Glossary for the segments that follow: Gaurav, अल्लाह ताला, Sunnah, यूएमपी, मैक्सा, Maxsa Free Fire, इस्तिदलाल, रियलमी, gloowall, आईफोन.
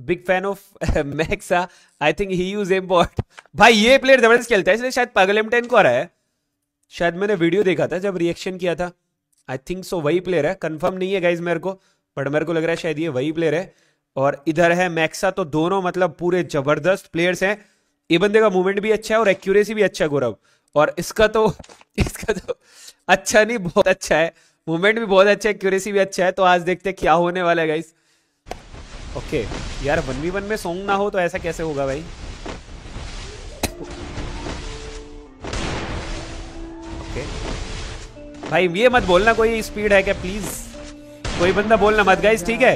Big fan of मैक्सा, I think he use एम्पोर्ट। भाई ये player जबरदस्त खेलता है, इसलिए शायद पागलमटन को आ रहा है। शायद मैंने वीडियो देखा था जब रिएक्शन किया था, आई थिंक सो वही प्लेयर है। कंफर्म नहीं है गाइज मेरे को, बट मेरे को लग रहा है शायद ये वही प्लेयर है। और इधर है मैक्सा, तो दोनों मतलब पूरे जबरदस्त प्लेयर्स हैं। ये बंदे का मूवमेंट भी अच्छा है और एक्यूरेसी भी अच्छा है गौरव, और इसका तो अच्छा नहीं बहुत अच्छा है, मूवमेंट भी बहुत अच्छा है, एक्यूरेसी भी अच्छा है। तो आज देखते हैं क्या होने वाला है गाइस। ओके यार 1v1 में सॉन्ग ना हो तो ऐसा कैसे होगा भाई। ओके भाई ये मत बोलना कोई स्पीड है क्या, प्लीज कोई बंदा बोलना मत गाइस, ठीक है?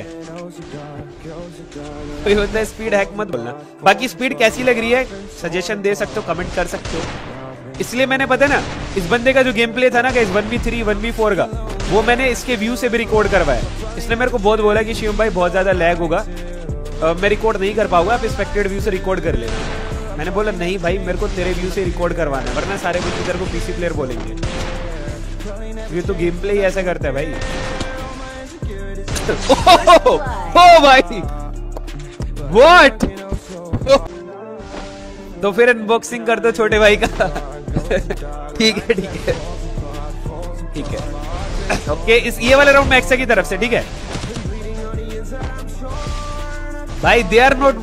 कोई बंदा स्पीड हैक मत बोलना। बाकी स्पीड कैसी लग रही है सजेशन दे सकते हो, कमेंट कर सकते हो। इसलिए मैंने पता ना इस बंदे का जो गेम प्ले था ना गाइस 1v3 1v4 का, वो मैंने इसके व्यू से भी रिकॉर्ड करवाया। इसने मेरे को बहुत बोला कि शिवम भाई बहुत ज्यादा लैग होगा, मैं रिकॉर्ड नहीं कर पाऊंगा, आप एक्सपेक्टेड व्यू से रिकॉर्ड कर लेना। मैंने बोला नहीं भाई मेरे को तेरे व्यू से रिकॉर्ड करवाना है, वरना सारे कुछ इधर को पीसी प्लेयर बोलेंगे, ये तो गेम प्ले ही ऐसा करता है भाई। ओ भाई व्हाट, तो फिर अनबॉक्सिंग कर दो छोटे भाई का। ठीक है ठीक है ठीक है ओके, इस ये वाले राउंड मैक्सा की तरफ से, ठीक है भाई। दे आर नॉट,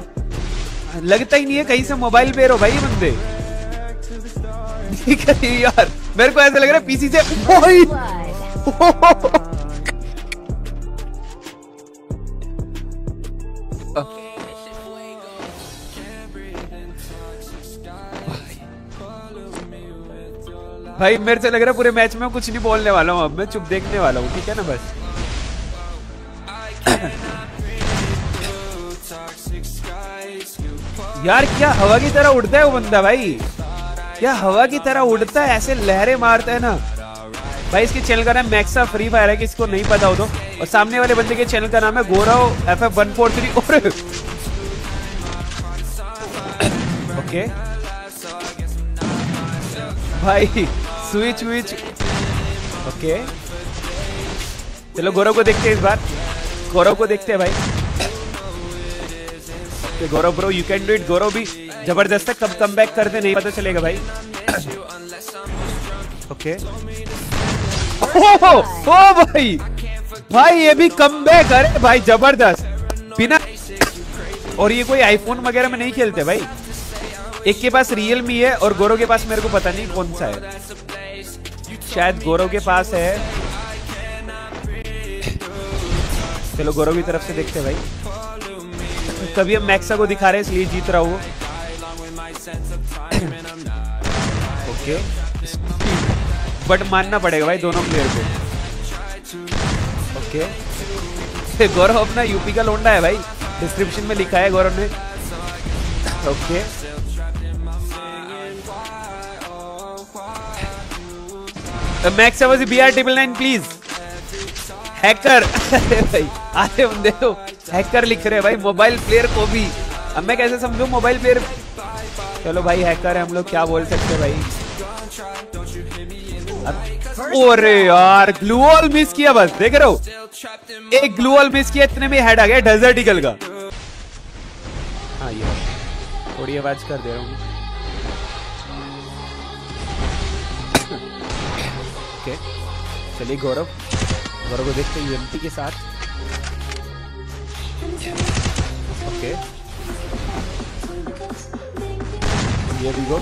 लगता ही नहीं है कहीं से मोबाइल पे रहो भाई बंदे। ठीक है यार मेरे को ऐसा लग रहा है पीसी से भाई। भाई मेरे से लग रहा है पूरे मैच में कुछ नहीं बोलने वाला हूँ, अब मैं चुप देखने वाला हूँ, ठीक है ना बस। यार क्या हवा की तरह उड़ता है वो बंदा भाई, क्या हवा की तरह उड़ता है, ऐसे लहरें मारता है ना भाई। इसके चैनल का नाम मैक्सा फ्री फायर है, किसको नहीं पता हो तो। और सामने वाले बंदे के चैनल का नाम है गौरव FF143। ओके भाई स्विच विच। ओके चलो गौरव को देखते हैं इस बार, गौरव को देखते हैं भाई। Gaurav bro you can do it, Gaurav भी जबरदस्त है, कब कम बैक करते नहीं पता चलेगा भाई। ओके ओ भाई भाई ये भी कम बैक, अरे भाई जबरदस्त बिना। और ये कोई आईफोन वगैरह में नहीं खेलते भाई, एक के पास रियलमी है और गौरव के पास मेरे को पता नहीं कौन सा है, शायद गौरव के पास है। चलो गौरव की तरफ से देखते हैं भाई, कभी हम मैक्सा को दिखा रहे हैं इसलिए जीत रहा हूँ। ओके बट मानना पड़ेगा भाई दोनों प्लेयर को। ओके गौरव अपना यूपी का लोंडा है भाई, डिस्क्रिप्शन में लिखा है गौरव ने। Okay मैक्सा was BR99 please. Hacker भाई आते बंदे तो हैकर लिख रहे भाई, मोबाइल प्लेयर को भी। अब मैं कैसे समझू मोबाइल प्लेयर, चलो भाई हैकर है हम लोग क्या बोल सकते हैं भाई। ओरे यार ग्लू वॉल मिस किया, बस देख रहे हो एक ग्लू वॉल मिस किया, इतने में हेड आ गया डेजर्ट ईगल का। हाँ ये थोड़ी आवाज कर दे रहा हूँ। Okay. चलिए गौरव, गौरव को देखते हैं यूएमपी के साथ। ओके ये भी गो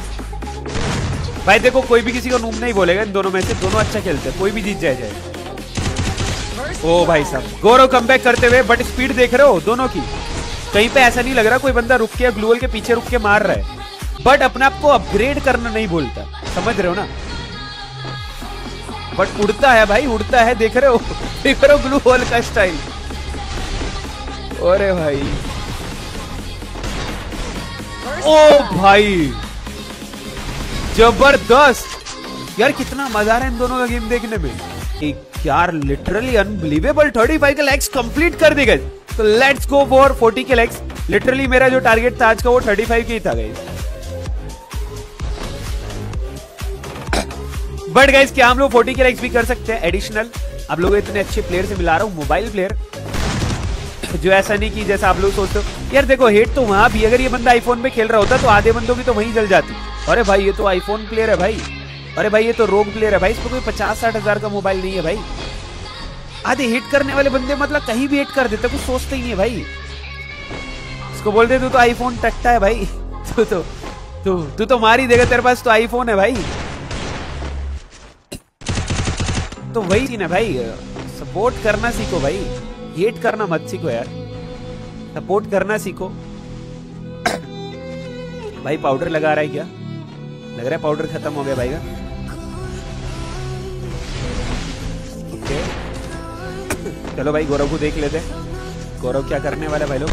भाई, देखो कोई भी किसी को नूम नहीं बोलेगा, इन दोनों में से दोनों अच्छा खेलते हैं, कोई भी जीत जाए। ओ भाई साहब गौरव कमबैक करते हुए, बट स्पीड देख रहे हो दोनों की, कहीं पे ऐसा नहीं लग रहा कोई बंदा रुक के ग्लूवल के पीछे रुक के मार रहा है, बट अपने आप को अपग्रेड करना नहीं बोलता, समझ रहे हो ना। बट उड़ता है भाई, उड़ता है, देख रहे हो, देख रहे हो ग्लू वॉल का स्टाइल। अरे भाई ओ भाई जबरदस्त यार, कितना मजा आ रहा है इन दोनों का गेम देखने में। एक यार लिटरली अनबिलीवेबल 35 के लैक्स कंप्लीट कर दी गई, तो लेट्स गो फॉर 40 के लैक्स। लिटरली मेरा जो टारगेट था आज का वो 35 के ही था गाइस। बट गाइस क्या हम लोग 40 के लाइक्स भी कर सकते हैं एडिशनल? आप लोगों को इतने अच्छे प्लेयर से मिला रहा हूँ, मोबाइल प्लेयर। जो ऐसा नहीं कि जैसा आप लोग सोचते हो यार। देखो हेड तो वहाँ भी, अगर ये बंदा आईफोन पे खेल रहा होता तो आधे बंदों की तो वहीं जल जाती। अरे भाई ये तो आईफोन प्लेयर है भाई, अरे भाई ये तो रोग प्लेयर है भाई, इसको कोई 50-60 हज़ार का मोबाइल नहीं है भाई। आधे हिट करने वाले बंदे मतलब कहीं भी हिट कर देते, कुछ सोचते ही नहीं है भाई। इसको बोलते तू तो आईफोन टट्टा है भाई, तू तो मार ही देगा, तेरे पास तो आईफोन है भाई। तो वही सीन है भाई, सपोर्ट करना सीखो भाई, हेट करना मत सीखो यार, सपोर्ट करना सीखो भाई। पाउडर लगा रहा है क्या? लग रहा है पाउडर खत्म हो गया भाई का। ओके चलो भाई गौरव को देख लेते हैं, गौरव क्या करने वाला है भाई लोग।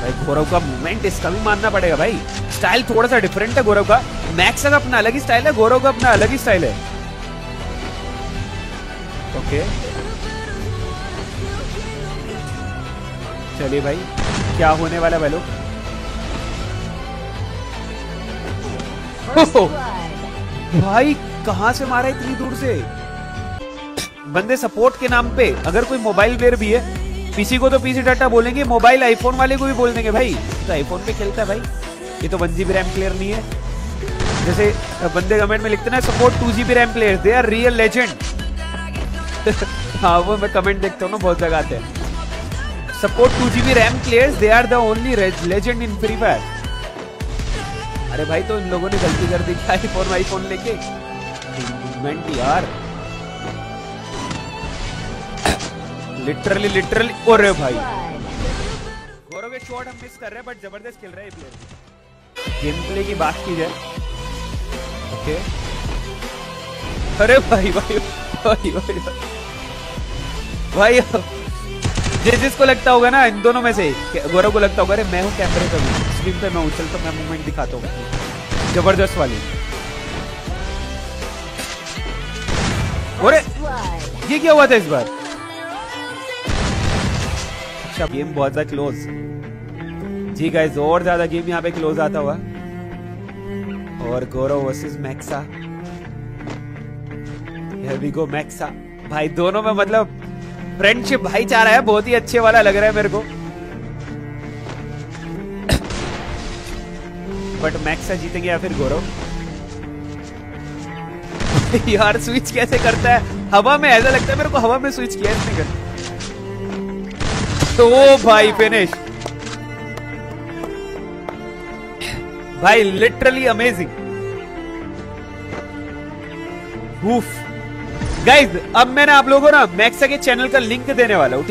भाई गौरव का मूवमेंट इसका भी मानना पड़ेगा भाई, स्टाइल थोड़ा सा डिफरेंट है गौरव का। मैक्स का अपना अलग ही स्टाइल है, गौरव का अपना अलग ही स्टाइल है। ओके चलिए भाई क्या होने वाला है भाई लोग। भाई कहां से मारा इतनी दूर से बंदे सपोर्ट के नाम पे। अगर कोई मोबाइल प्लेयर भी है, पीसी को तो पीसी डाटा बोलेंगे, मोबाइल आईफोन वाले को भी बोल देंगे भाई तो आईफोन पे खेलता है भाई, ये तो 1 GB रैम प्लेयर नहीं है। जैसे बंदे कमेंट में लिखते ना support 2 GB RAM player, they are real legend. हाँ वो मैं कमेंट देखता हूँ ना बहुत जगह आते हैं, support 2 GB RAM players they are the only legend in free fire. अरे भाई तो इन लोगों ने गलती कर दी क्या आईफोन लेके यार, लिटरली। अरे भाई गौरव के शॉट हम मिस कर रहे हैं बट जबरदस्त खेल रहा है प्लेयर। गेम प्ले की बात की जाए ओके। अरे भाई भाई भाई भाई भाई जिसको लगता होगा ना इन दोनों में से, गौरव को लगता होगा अरे मैं हूँ कैमरे का भी स्क्रीन पे, मैं उछलता हूँ, मैं मूवमेंट दिखाता हूँ जबरदस्त वाली। अरे ये क्या हुआ था इस बार? अच्छा गेम बहुत ज्यादा क्लोज जी गाइस, और ज्यादा गेम यहाँ पे क्लोज आता हुआ। और Gaurav versus मैक्सा, here we go मैक्सा। भाई दोनों में मतलब फ्रेंडशिप भाईचारा है, बहुत ही अच्छे वाला लग रहा है मेरे को। बट मैक्सा जीतेंगे या फिर गौरव? यार स्विच कैसे करता है हवा में, ऐसा लगता है मेरे को हवा में स्विच किया इसने कर। तो ओ भाई फिनिश भाई, लिटरली अमेजिंग। गाइस अब मैं ना आप लोगों ना मैक्सा के चैनल का लिंक देने वाला हूं।